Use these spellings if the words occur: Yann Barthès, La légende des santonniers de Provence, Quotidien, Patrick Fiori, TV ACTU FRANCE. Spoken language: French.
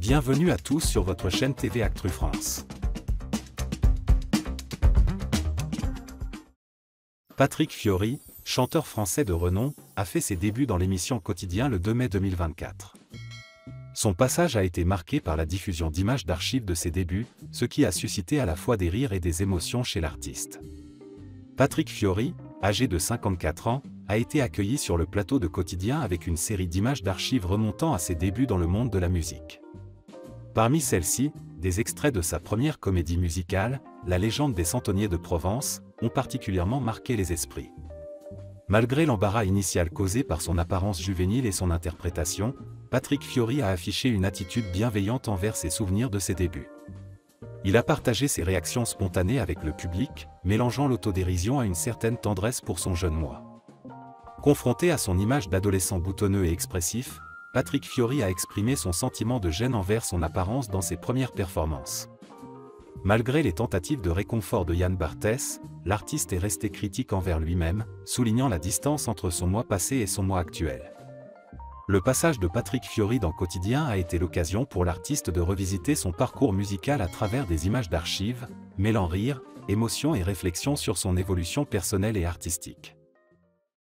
Bienvenue à tous sur votre chaîne TV Actu France. Patrick Fiori, chanteur français de renom, a fait ses débuts dans l'émission Quotidien le 2 mai 2024. Son passage a été marqué par la diffusion d'images d'archives de ses débuts, ce qui a suscité à la fois des rires et des émotions chez l'artiste. Patrick Fiori, âgé de 54 ans, a été accueilli sur le plateau de Quotidien avec une série d'images d'archives remontant à ses débuts dans le monde de la musique. Parmi celles-ci, des extraits de sa première comédie musicale, La légende des santonniers de Provence, ont particulièrement marqué les esprits. Malgré l'embarras initial causé par son apparence juvénile et son interprétation, Patrick Fiori a affiché une attitude bienveillante envers ses souvenirs de ses débuts. Il a partagé ses réactions spontanées avec le public, mélangeant l'autodérision à une certaine tendresse pour son jeune moi. Confronté à son image d'adolescent boutonneux et expressif, Patrick Fiori a exprimé son sentiment de gêne envers son apparence dans ses premières performances. Malgré les tentatives de réconfort de Yann Barthès, l'artiste est resté critique envers lui-même, soulignant la distance entre son moi passé et son moi actuel. Le passage de Patrick Fiori dans Quotidien a été l'occasion pour l'artiste de revisiter son parcours musical à travers des images d'archives, mêlant rire, émotion et réflexion sur son évolution personnelle et artistique.